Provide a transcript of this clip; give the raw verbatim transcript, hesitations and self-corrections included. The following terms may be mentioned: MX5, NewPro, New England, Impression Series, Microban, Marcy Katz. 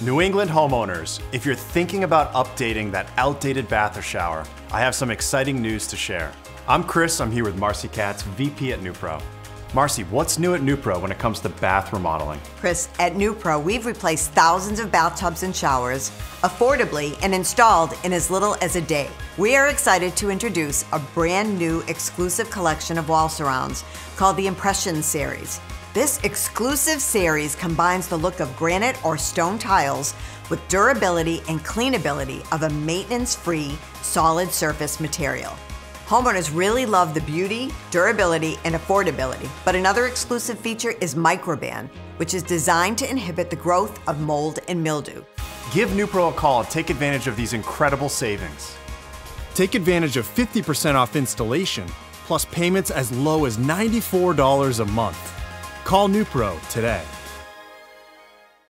New England homeowners, if you're thinking about updating that outdated bath or shower, I have some exciting news to share. I'm Chris, I'm here with Marcy Katz, V P at NewPro. Marcy, what's new at NewPro when it comes to bath remodeling? Chris, at NewPro, we've replaced thousands of bathtubs and showers affordably and installed in as little as a day. We are excited to introduce a brand new exclusive collection of wall surrounds called the Impression Series. This exclusive series combines the look of granite or stone tiles with durability and cleanability of a maintenance-free solid surface material. Homeowners really love the beauty, durability, and affordability, but another exclusive feature is Microban, which is designed to inhibit the growth of mold and mildew. Give NewPro a call and take advantage of these incredible savings. Take advantage of fifty percent off installation, plus payments as low as ninety-four dollars a month. Call NewPro today.